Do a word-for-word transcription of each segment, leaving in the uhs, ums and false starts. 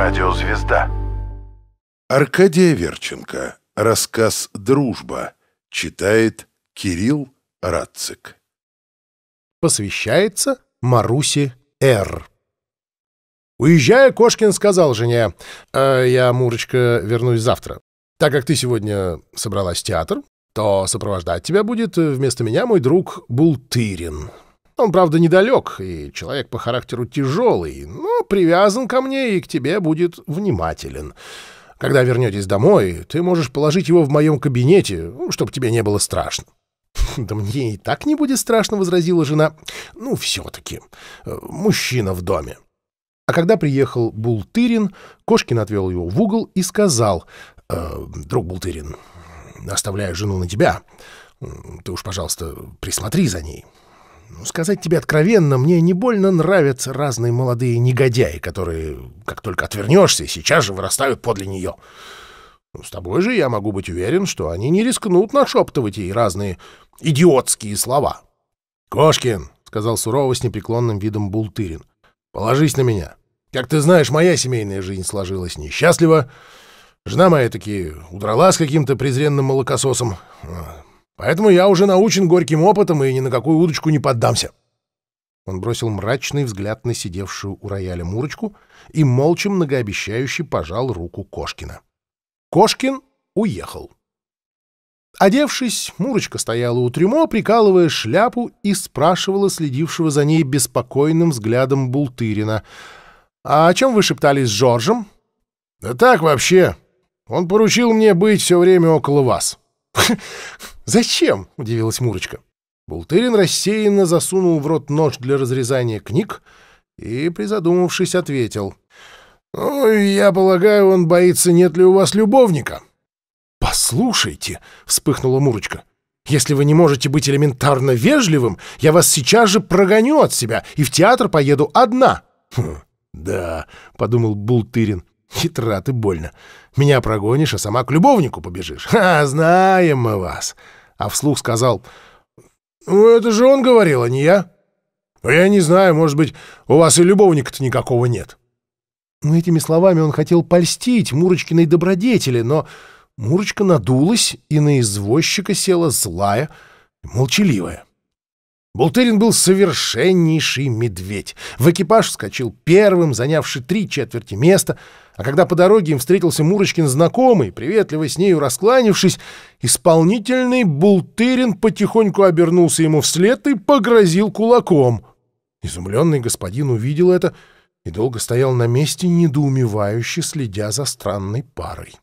Радио Звезда. Аркадий Аверченко. Рассказ «Дружба» читает Кирилл Рацик. Посвящается Марусе Р. Уезжая, Кошкин сказал жене: «Э, я, Мурочка, вернусь завтра. Так как ты сегодня собралась в театр, то сопровождать тебя будет вместо меня мой друг Бултырин. Он, правда, недалек, и человек по характеру тяжелый, но привязан ко мне и к тебе будет внимателен. Когда вернетесь домой, ты можешь положить его в моем кабинете, чтобы тебе не было страшно». «Да мне и так не будет страшно», — возразила жена. «Ну, все-таки. Мужчина в доме». А когда приехал Бултырин, Кошкин отвел его в угол и сказал: «Э, друг Бултырин, оставляю жену на тебя. Ты уж, пожалуйста, присмотри за ней. Ну, сказать тебе откровенно, мне не больно нравятся разные молодые негодяи, которые, как только отвернешься, сейчас же вырастают подле нее. С тобой же я могу быть уверен, что они не рискнут нашептывать ей разные идиотские слова». «Кошкин, — сказал сурово с непреклонным видом Бултырин, — положись на меня. Как ты знаешь, моя семейная жизнь сложилась несчастливо. Жена моя таки удрала с каким-то презренным молокососом. Поэтому я уже научен горьким опытом и ни на какую удочку не поддамся». Он бросил мрачный взгляд на сидевшую у рояля Мурочку и молча многообещающе пожал руку Кошкина. Кошкин уехал. Одевшись, Мурочка стояла у трюмо, прикалывая шляпу, и спрашивала следившего за ней беспокойным взглядом Бултырина: «А о чем вы шептались с Жоржем?» «Да так вообще. Он поручил мне быть все время около вас». «Зачем?» — удивилась Мурочка. Бултырин рассеянно засунул в рот нож для разрезания книг и, призадумавшись, ответил: «Ну, я полагаю, он боится, нет ли у вас любовника». «Послушайте», — вспыхнула Мурочка, «если вы не можете быть элементарно вежливым, я вас сейчас же прогоню от себя и в театр поеду одна». «Хм, да», — подумал Бултырин, «хитра ты больно. Меня прогонишь, а сама к любовнику побежишь. Ха, знаем мы вас». А вслух сказал: «Ну, это же он говорил, а не я. Я не знаю, может быть, у вас и любовника-то никакого нет». Но этими словами он хотел польстить Мурочкиной добродетели, но Мурочка надулась, и на извозчика села злая, молчаливая. Бултырин был совершеннейший медведь. В экипаж вскочил первым, занявший три четверти места, а когда по дороге им встретился Мурочкин знакомый, приветливо с нею раскланившись, исполнительный Бултырин потихоньку обернулся ему вслед и погрозил кулаком. Изумленный господин увидел это и долго стоял на месте, недоумевающе следя за странной парой.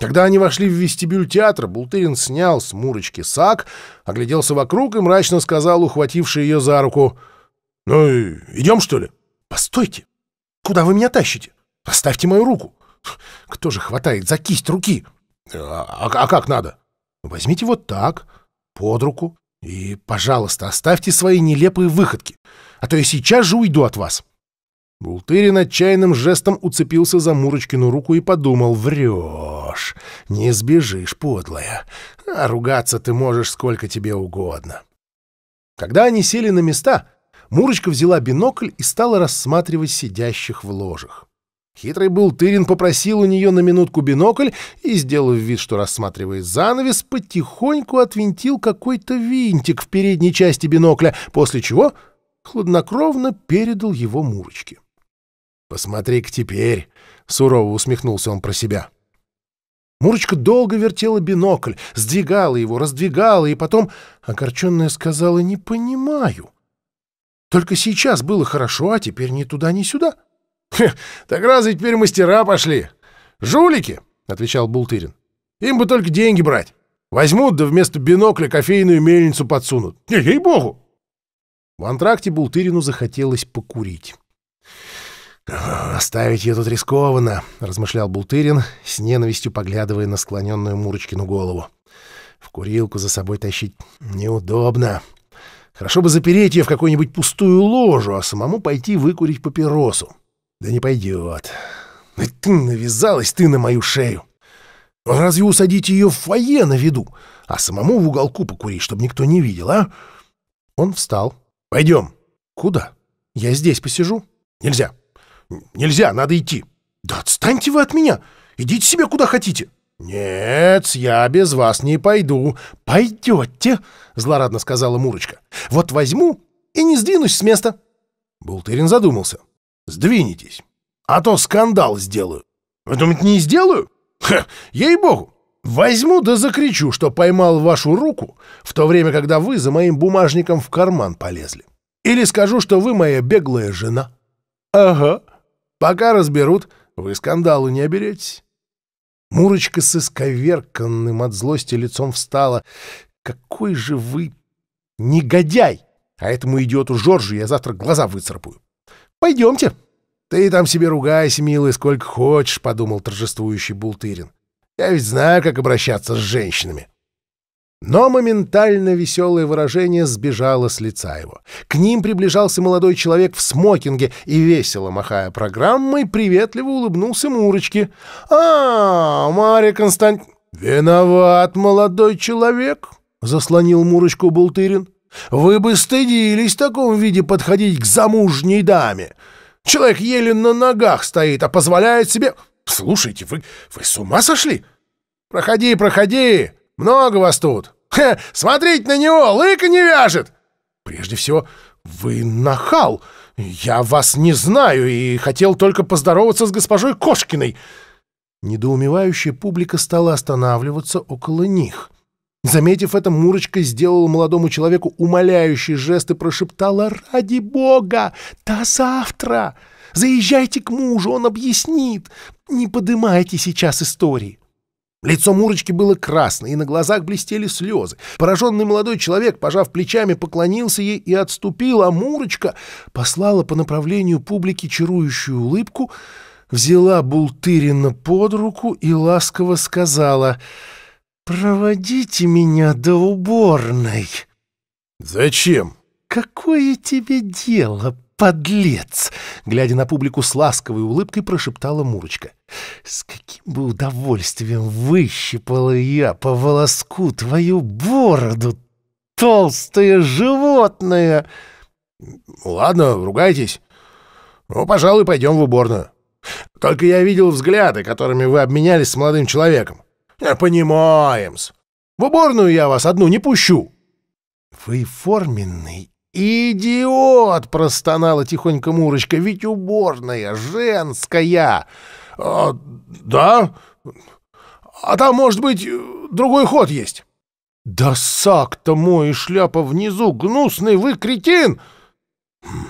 Когда они вошли в вестибюль театра, Бултырин снял с Мурочки сак, огляделся вокруг и мрачно сказал, ухвативший ее за руку: «Ну, идем, что ли?» «Постойте! Куда вы меня тащите? Оставьте мою руку! Кто же хватает за кисть руки?» «А, а как надо?» «Возьмите вот так, под руку, и, пожалуйста, оставьте свои нелепые выходки, а то я сейчас же уйду от вас». Бултырин отчаянным жестом уцепился за Мурочкину руку и подумал: «Врешь, не сбежишь, подлая, а ругаться ты можешь сколько тебе угодно». Когда они сели на места, Мурочка взяла бинокль и стала рассматривать сидящих в ложах. Хитрый Бултырин попросил у нее на минутку бинокль и, сделав вид, что рассматривает занавес, потихоньку отвинтил какой-то винтик в передней части бинокля, после чего хладнокровно передал его Мурочке. «Посмотри-ка теперь», — сурово усмехнулся он про себя. Мурочка долго вертела бинокль, сдвигала его, раздвигала, и потом, огорченная, сказала: «Не понимаю. Только сейчас было хорошо, а теперь ни туда, ни сюда». «Так разве теперь мастера пошли? Жулики», — отвечал Бултырин. «Им бы только деньги брать. Возьмут, да вместо бинокля кофейную мельницу подсунут. Ей-богу!» В антракте Бултырину захотелось покурить. «Оставить ее тут рискованно», — размышлял Бултырин, с ненавистью поглядывая на склоненную Мурочкину голову. «В курилку за собой тащить неудобно. Хорошо бы запереть ее в какую-нибудь пустую ложу, а самому пойти выкурить папиросу. Да не пойдет. Навязалась ты на мою шею. Разве усадить ее в фойе на виду, а самому в уголку покурить, чтобы никто не видел, а?» Он встал. «Пойдем». «Куда? Я здесь посижу». «Нельзя. Нельзя, надо идти. Да отстаньте вы от меня! Идите себе куда хотите! Нет, я без вас не пойду. Пойдете, злорадно сказала Мурочка. Вот возьму и не сдвинусь с места. Бултырин задумался. Сдвинетесь, а то скандал сделаю. Вы думаете, не сделаю? Ха, ей-богу! Возьму да закричу, что поймал вашу руку, в то время, когда вы за моим бумажником в карман полезли. Или скажу, что вы моя беглая жена. Ага. Пока разберут, вы скандалу не оберетесь. Мурочка с исковерканным от злости лицом встала. Какой же вы негодяй! А этому идиоту Жоржу я завтра глаза выцарапаю. Пойдемте. Ты там себе ругайся, милый, сколько хочешь, подумал торжествующий Бултырин. Я ведь знаю, как обращаться с женщинами. Но моментально веселое выражение сбежало с лица его. К ним приближался молодой человек в смокинге и, весело махая программой, приветливо улыбнулся Мурочке. «А, Марья Констант... Виноват, молодой человек!» — заслонил Мурочку Бултырин. «Вы бы стыдились в таком виде подходить к замужней даме. Человек еле на ногах стоит, а позволяет себе... Слушайте, вы, вы с ума сошли? Проходи, проходи! Много вас тут! Ха, смотрите на него, лыка не вяжет! Прежде всего, вы нахал! Я вас не знаю и хотел только поздороваться с госпожой Кошкиной!» Недоумевающая публика стала останавливаться около них. Заметив это, Мурочка сделала молодому человеку умоляющий жест и прошептала: «Ради бога! До завтра! Заезжайте к мужу, он объяснит! Не подымайте сейчас истории!» Лицо Мурочки было красное, и на глазах блестели слезы. Пораженный молодой человек, пожав плечами, поклонился ей и отступил, а Мурочка послала по направлению публики чарующую улыбку, взяла Бултырина под руку и ласково сказала: «Проводите меня до уборной». «Зачем?» «Какое тебе дело, подлец?» Глядя на публику с ласковой улыбкой, прошептала Мурочка. «С каким бы удовольствием выщипала я по волоску твою бороду, толстое животное!» «Ладно, ругайтесь. Ну, пожалуй, пойдем в уборную. Только я видел взгляды, которыми вы обменялись с молодым человеком. Понимаем-с. В уборную я вас одну не пущу». «Вы форменный идиот!» — простонала тихонько Мурочка. «Ведь уборная женская!» «А, да? А там, может быть, другой ход есть?» «Да сак-то мой и шляпа внизу! Гнусный вы кретин!» «Хм,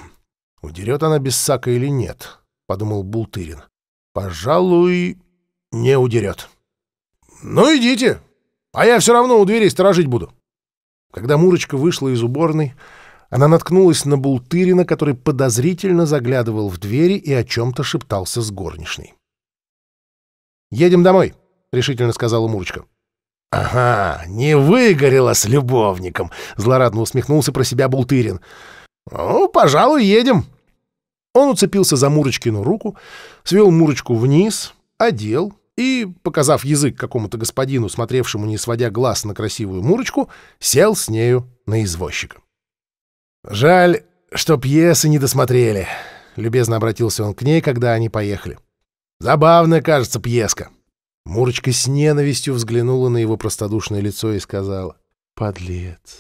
удерет она без сака или нет?» — подумал Бултырин. «Пожалуй, не удерет. Ну, идите, а я все равно у дверей сторожить буду». Когда Мурочка вышла из уборной, она наткнулась на Бултырина, который подозрительно заглядывал в двери и о чем-то шептался с горничной. «Едем домой», — решительно сказала Мурочка. «Ага, не выгорела с любовником», — злорадно усмехнулся про себя Бултырин. «Ну, пожалуй, едем». Он уцепился за Мурочкину руку, свел Мурочку вниз, одел и, показав язык какому-то господину, смотревшему, не сводя глаз на красивую Мурочку, сел с нею на извозчика. «Жаль, что пьесы не досмотрели», — любезно обратился он к ней, когда они поехали. «Забавная, кажется, пьеска». Мурочка с ненавистью взглянула на его простодушное лицо и сказала: «Подлец,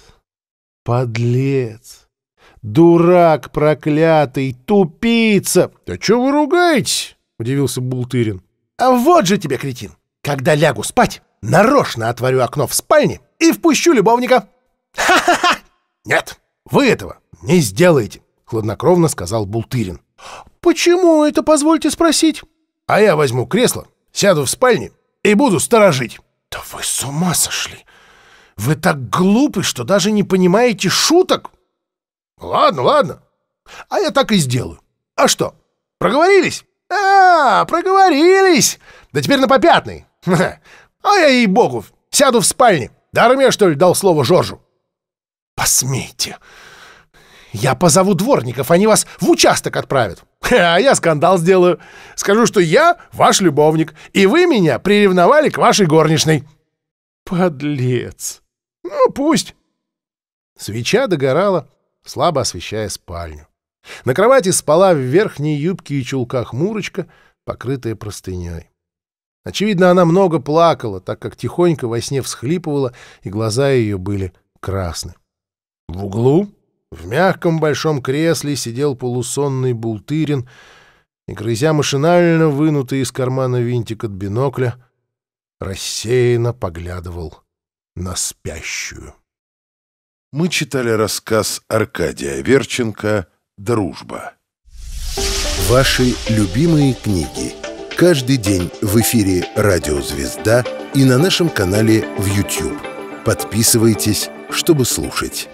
подлец, дурак проклятый, тупица!» «Да чё вы ругаетесь?» — удивился Бултырин. «А вот же тебе, кретин! Когда лягу спать, нарочно отворю окно в спальне и впущу любовника!» «Ха-ха-ха! Нет, вы этого не сделаете!» — хладнокровно сказал Бултырин. «Почему это, позвольте спросить?» «А я возьму кресло, сяду в спальне и буду сторожить!» «Да вы с ума сошли! Вы так глупы, что даже не понимаете шуток!» «Ладно, ладно! А я так и сделаю! А что, проговорились?» «А, проговорились! Да теперь на попятный! А я, ей-богу, сяду в спальне! Даром я, что ли, дал слово Жоржу?» «Посмейте! Я позову дворников, они вас в участок отправят! А я скандал сделаю! Скажу, что я ваш любовник, и вы меня приревновали к вашей горничной!» «Подлец! Ну, пусть!» Свеча догорала, слабо освещая спальню. На кровати спала в верхней юбке и чулках Мурочка, покрытая простыней. Очевидно, она много плакала, так как тихонько во сне всхлипывала, и глаза ее были красны. В углу, в мягком большом кресле, сидел полусонный Бултырин и, грызя машинально вынутый из кармана винтик от бинокля, рассеянно поглядывал на спящую. Мы читали рассказ Аркадия Аверченко «Дружба». Ваши любимые книги. Каждый день в эфире «Радио Звезда» и на нашем канале в YouTube. Подписывайтесь, чтобы слушать.